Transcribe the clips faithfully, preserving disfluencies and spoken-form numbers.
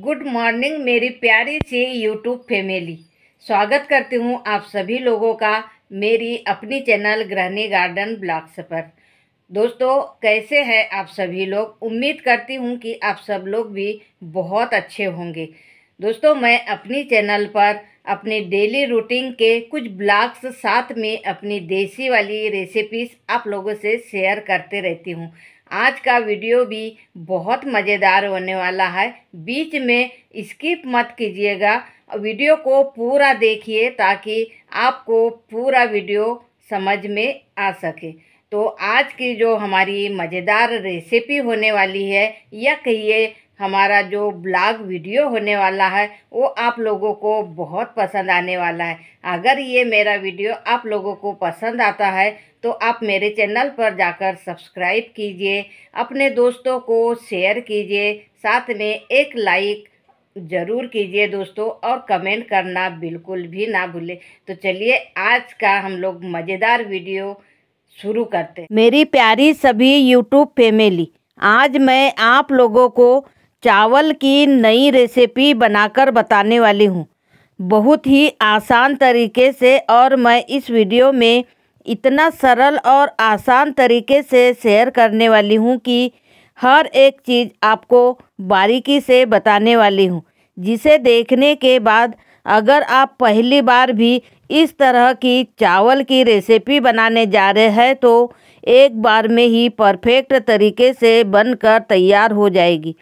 Good morning मेरी प्यारी सी YouTube family. स्वागत करती हूँ आप सभी लोगों का मेरी अपनी चैनल ग्रहणी गार्डन ब्लॉग्स पर। दोस्तों कैसे हैं आप सभी लोग? उम्मीद करती हूँ कि आप सब लोग भी बहुत अच्छे होंगे। दोस्तों मैं अपनी चैनल पर अपने डेली रूटीन के कुछ ब्लॉग्स साथ में अपनी देसी वाली रेसिपीज़ आप लोगों से शेयर करते रहती हूँ। आज का वीडियो भी बहुत मज़ेदार होने वाला है, बीच में स्किप मत कीजिएगा, वीडियो को पूरा देखिए ताकि आपको पूरा वीडियो समझ में आ सके। तो आज की जो हमारी मज़ेदार रेसिपी होने वाली है या कहिए हमारा जो ब्लॉग वीडियो होने वाला है वो आप लोगों को बहुत पसंद आने वाला है। अगर ये मेरा वीडियो आप लोगों को पसंद आता है तो आप मेरे चैनल पर जाकर सब्सक्राइब कीजिए, अपने दोस्तों को शेयर कीजिए, साथ में एक लाइक ज़रूर कीजिए दोस्तों, और कमेंट करना बिल्कुल भी ना भूलें। तो चलिए आज का हम लोग मज़ेदार वीडियो शुरू करते हैं। मेरी प्यारी सभी यूट्यूब फैमिली, आज मैं आप लोगों को चावल की नई रेसिपी बनाकर बताने वाली हूँ, बहुत ही आसान तरीके से। और मैं इस वीडियो में इतना सरल और आसान तरीके से शेयर करने वाली हूँ कि हर एक चीज़ आपको बारीकी से बताने वाली हूँ, जिसे देखने के बाद अगर आप पहली बार भी इस तरह की चावल की रेसिपी बनाने जा रहे हैं तो एक बार में ही परफेक्ट तरीके से बनकर तैयार हो जाएगी।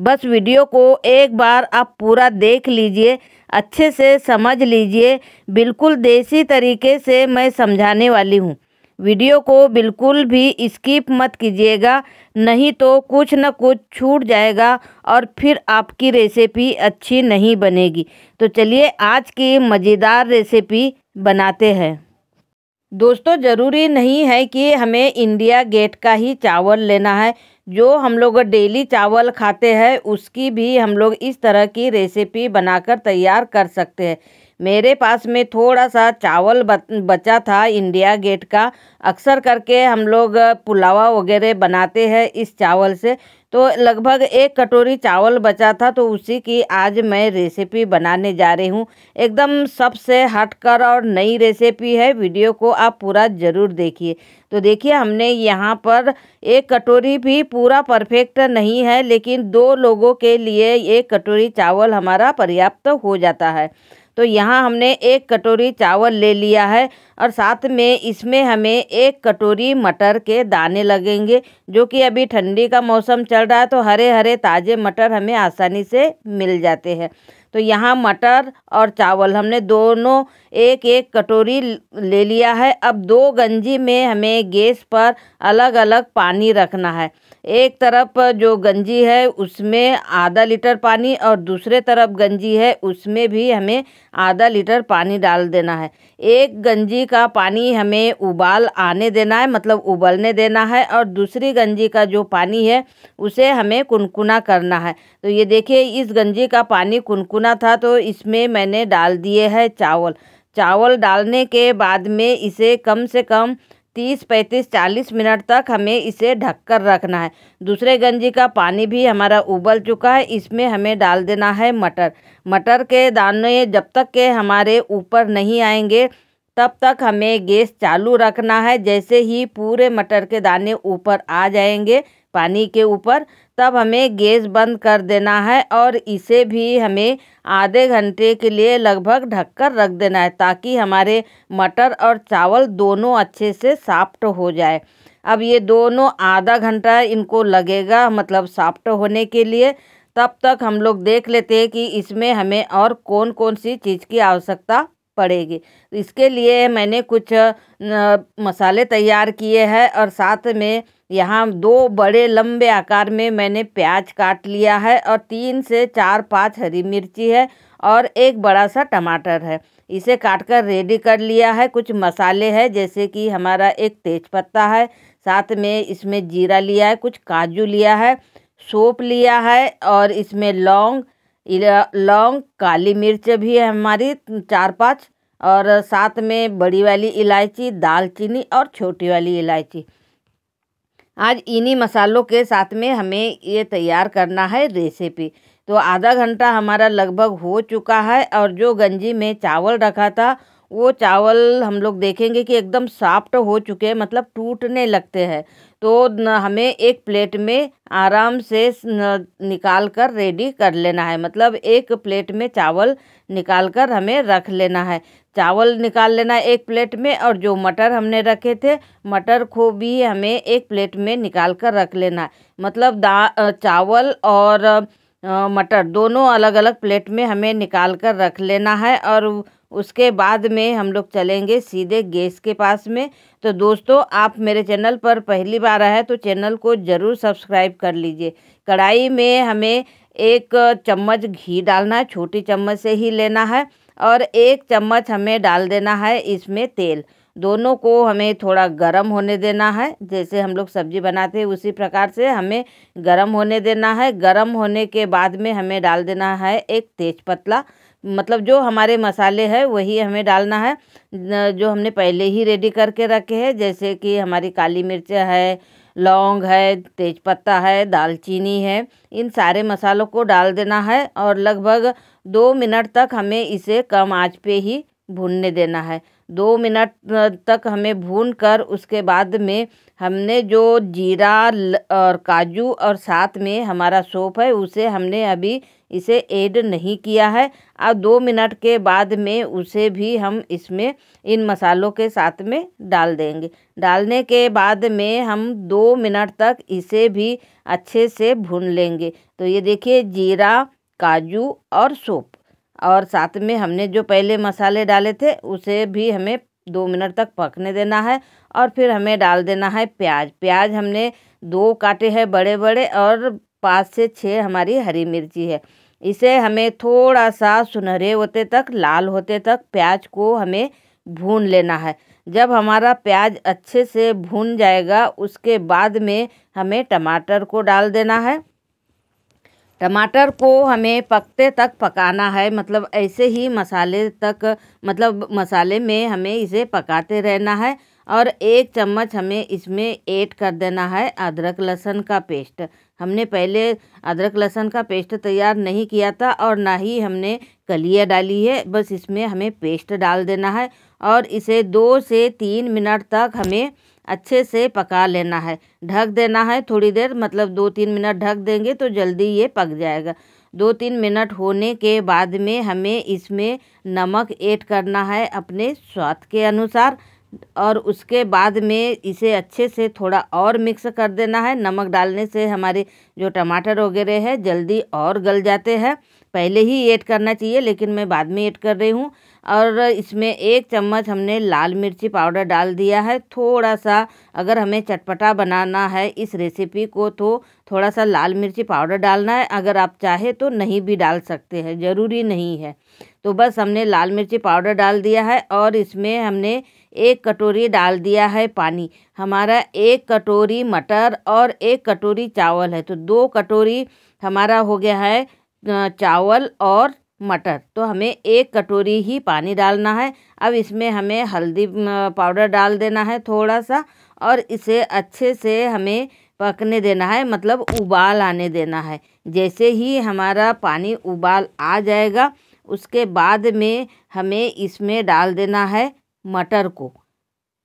बस वीडियो को एक बार आप पूरा देख लीजिए, अच्छे से समझ लीजिए, बिल्कुल देसी तरीके से मैं समझाने वाली हूँ। वीडियो को बिल्कुल भी स्किप मत कीजिएगा, नहीं तो कुछ न कुछ छूट जाएगा और फिर आपकी रेसिपी अच्छी नहीं बनेगी। तो चलिए आज की मज़ेदार रेसिपी बनाते हैं। दोस्तों ज़रूरी नहीं है कि हमें इंडिया गेट का ही चावल लेना है, जो हम लोग डेली चावल खाते हैं उसकी भी हम लोग इस तरह की रेसिपी बनाकर तैयार कर सकते हैं। मेरे पास में थोड़ा सा चावल बचा था इंडिया गेट का, अक्सर करके हम लोग पुलावा वगैरह बनाते हैं इस चावल से, तो लगभग एक कटोरी चावल बचा था, तो उसी की आज मैं रेसिपी बनाने जा रही हूँ। एकदम सबसे हटकर और नई रेसिपी है, वीडियो को आप पूरा ज़रूर देखिए। तो देखिए हमने यहाँ पर एक कटोरी, भी पूरा परफेक्ट नहीं है लेकिन दो लोगों के लिए एक कटोरी चावल हमारा पर्याप्त हो जाता है। तो यहाँ हमने एक कटोरी चावल ले लिया है और साथ में इसमें हमें एक कटोरी मटर के दाने लगेंगे, जो कि अभी ठंडी का मौसम चल रहा है तो हरे हरे ताज़े मटर हमें आसानी से मिल जाते हैं। तो यहाँ मटर और चावल हमने दोनों एक एक कटोरी ले लिया है। अब दो गंजी में हमें गैस पर अलग अलग पानी रखना है, एक तरफ जो गंजी है उसमें आधा लीटर पानी और दूसरे तरफ गंजी है उसमें भी हमें आधा लीटर पानी डाल देना है। एक गंजी का पानी हमें उबाल आने देना है, मतलब उबलने देना है, और दूसरी गंजी का जो पानी है उसे हमें कुनकुना करना है। तो ये देखिए इस गंजी का पानी कुनकुना था तो इसमें मैंने डाल दिए है चावल। चावल डालने के बाद में इसे कम से कम तीस पैंतीस चालीस मिनट तक हमें इसे ढककर रखना है। दूसरे गंजी का पानी भी हमारा उबल चुका है, इसमें हमें डाल देना है मटर। मटर के दाने जब तक के हमारे ऊपर नहीं आएंगे तब तक हमें गैस चालू रखना है। जैसे ही पूरे मटर के दाने ऊपर आ जाएंगे पानी के ऊपर, तब हमें गैस बंद कर देना है और इसे भी हमें आधे घंटे के लिए लगभग ढककर रख देना है ताकि हमारे मटर और चावल दोनों अच्छे से सॉफ्ट हो जाए। अब ये दोनों आधा घंटा इनको लगेगा मतलब सॉफ्ट होने के लिए। तब तक हम लोग देख लेते हैं कि इसमें हमें और कौन कौन सी चीज़ की आवश्यकता पड़ेगी। इसके लिए मैंने कुछ मसाले तैयार किए हैं और साथ में यहाँ दो बड़े लंबे आकार में मैंने प्याज काट लिया है और तीन से चार पाँच हरी मिर्ची है और एक बड़ा सा टमाटर है, इसे काटकर रेडी कर लिया है। कुछ मसाले हैं जैसे कि हमारा एक तेज़पत्ता है, साथ में इसमें जीरा लिया है, कुछ काजू लिया है, सौंफ लिया है और इसमें लौंग लौंग काली मिर्च भी है हमारी चार पाँच, और साथ में बड़ी वाली इलायची, दालचीनी और छोटी वाली इलायची। आज इन्हीं मसालों के साथ में हमें ये तैयार करना है रेसिपी। तो आधा घंटा हमारा लगभग हो चुका है। और जो गंजी में चावल रखा था वो चावल हम लोग देखेंगे कि एकदम सॉफ्ट हो चुके हैं, मतलब टूटने लगते हैं। तो हमें एक प्लेट में आराम से निकाल कर रेडी कर लेना है, मतलब एक प्लेट में चावल निकाल कर हमें रख लेना है। चावल निकाल लेना है एक प्लेट में, और जो मटर हमने रखे थे मटर को भी हमें एक प्लेट में निकाल कर रख लेना है। मतलब दा चावल और मटर दोनों अलग अलग प्लेट में हमें निकाल कर रख लेना है। और उसके बाद में हम लोग चलेंगे सीधे गैस के पास में। तो दोस्तों, आप मेरे चैनल पर पहली बार आए हैं तो चैनल को ज़रूर सब्सक्राइब कर लीजिए। कढ़ाई में हमें एक चम्मच घी डालना है, छोटी चम्मच से ही लेना है, और एक चम्मच हमें डाल देना है इसमें तेल। दोनों को हमें थोड़ा गर्म होने देना है, जैसे हम लोग सब्जी बनाते हैं उसी प्रकार से हमें गर्म होने देना है। गर्म होने के बाद में हमें डाल देना है एक तेज़पत्ता, मतलब जो हमारे मसाले हैं वही हमें डालना है, जो हमने पहले ही रेडी करके रखे हैं, जैसे कि हमारी काली मिर्च है, लौंग है, तेज़पत्ता है, दालचीनी है। इन सारे मसालों को डाल देना है और लगभग दो मिनट तक हमें इसे कम आंच पे ही भूनने देना है। दो मिनट तक हमें भून कर उसके बाद में हमने जो जीरा और काजू और साथ में हमारा सौंफ है उसे हमने अभी इसे ऐड नहीं किया है। अब दो मिनट के बाद में उसे भी हम इसमें इन मसालों के साथ में डाल देंगे। डालने के बाद में हम दो मिनट तक इसे भी अच्छे से भून लेंगे। तो ये देखिए, जीरा, काजू और सौंफ और साथ में हमने जो पहले मसाले डाले थे उसे भी हमें दो मिनट तक पकने देना है। और फिर हमें डाल देना है प्याज। प्याज हमने दो काटे हैं बड़े बड़े, और पाँच से छः हमारी हरी मिर्ची है। इसे हमें थोड़ा सा सुनहरे होते तक, लाल होते तक प्याज को हमें भून लेना है। जब हमारा प्याज अच्छे से भून जाएगा उसके बाद में हमें टमाटर को डाल देना है। टमाटर को हमें पकते तक पकाना है, मतलब ऐसे ही मसाले तक, मतलब मसाले में हमें इसे पकाते रहना है। और एक चम्मच हमें इसमें ऐड कर देना है अदरक लहसुन का पेस्ट। हमने पहले अदरक लहसुन का पेस्ट तैयार नहीं किया था और ना ही हमने कलिया डाली है, बस इसमें हमें पेस्ट डाल देना है। और इसे दो से तीन मिनट तक हमें अच्छे से पका लेना है। ढक देना है थोड़ी देर, मतलब दो तीन मिनट ढक देंगे तो जल्दी ये पक जाएगा। दो तीन मिनट होने के बाद में हमें इसमें नमक ऐड करना है अपने स्वाद के अनुसार। और उसके बाद में इसे अच्छे से थोड़ा और मिक्स कर देना है। नमक डालने से हमारे जो टमाटर वगैरह है जल्दी और गल जाते हैं। पहले ही ऐड करना चाहिए, लेकिन मैं बाद में ऐड कर रही हूँ। और इसमें एक चम्मच हमने लाल मिर्ची पाउडर डाल दिया है। थोड़ा सा अगर हमें चटपटा बनाना है इस रेसिपी को तो थोड़ा सा लाल मिर्ची पाउडर डालना है, अगर आप चाहे तो नहीं भी डाल सकते हैं, ज़रूरी नहीं है। तो बस हमने लाल मिर्ची पाउडर डाल दिया है। और इसमें हमने एक कटोरी डाल दिया है पानी। हमारा एक कटोरी मटर और एक कटोरी चावल है, तो दो कटोरी हमारा हो गया है चावल और मटर, तो हमें एक कटोरी ही पानी डालना है। अब इसमें हमें हल्दी पाउडर डाल देना है थोड़ा सा, और इसे अच्छे से हमें पकने देना है, मतलब उबाल आने देना है। जैसे ही हमारा पानी उबाल आ जाएगा उसके बाद में हमें इसमें डाल देना है मटर को,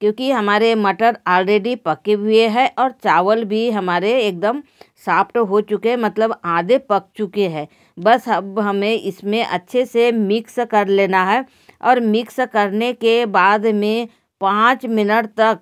क्योंकि हमारे मटर ऑलरेडी पके हुए हैं और चावल भी हमारे एकदम सॉफ्ट हो चुके हैं, मतलब आधे पक चुके हैं। बस अब हमें इसमें अच्छे से मिक्स कर लेना है। और मिक्स करने के बाद में पाँच मिनट तक,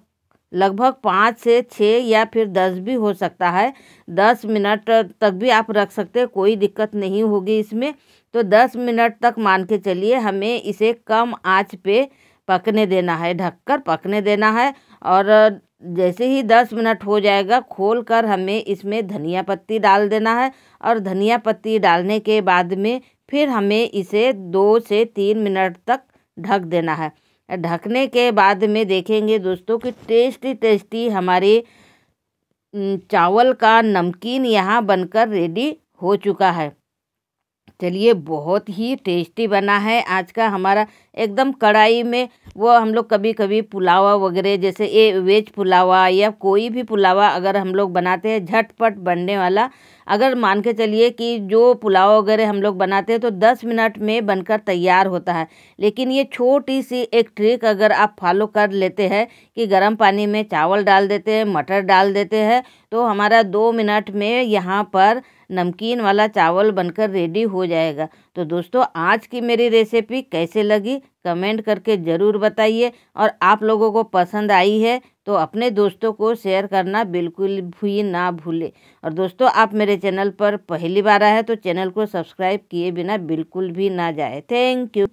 लगभग पाँच से छः या फिर दस भी हो सकता है, दस मिनट तक भी आप रख सकते हैं, कोई दिक्कत नहीं होगी इसमें। तो दस मिनट तक मान के चलिए हमें इसे कम आंच पे पकने देना है, ढककर पकने देना है। और जैसे ही दस मिनट हो जाएगा खोलकर हमें इसमें धनिया पत्ती डाल देना है। और धनिया पत्ती डालने के बाद में फिर हमें इसे दो से तीन मिनट तक ढक देना है। ढकने के बाद में देखेंगे दोस्तों कि टेस्टी टेस्टी हमारे चावल का नमकीन यहाँ बनकर रेडी हो चुका है। चलिए, बहुत ही टेस्टी बना है आज का हमारा एकदम कढ़ाई में। वो हम लोग कभी कभी पुलावा वगैरह, जैसे ये वेज पुलावा या कोई भी पुलावा अगर हम लोग बनाते हैं, झटपट बनने वाला अगर मान के चलिए कि जो पुलाव वगैरह हम लोग बनाते हैं तो दस मिनट में बनकर तैयार होता है, लेकिन ये छोटी सी एक ट्रिक अगर आप फॉलो कर लेते हैं कि गर्म पानी में चावल डाल देते हैं, मटर डाल देते हैं, तो हमारा दो मिनट में यहाँ पर नमकीन वाला चावल बनकर रेडी हो जाएगा। तो दोस्तों आज की मेरी रेसिपी कैसे लगी कमेंट करके ज़रूर बताइए, और आप लोगों को पसंद आई है तो अपने दोस्तों को शेयर करना बिल्कुल भी ना भूलें। और दोस्तों आप मेरे चैनल पर पहली बार आए हैं तो चैनल को सब्सक्राइब किए बिना बिल्कुल भी ना जाए। Thank you.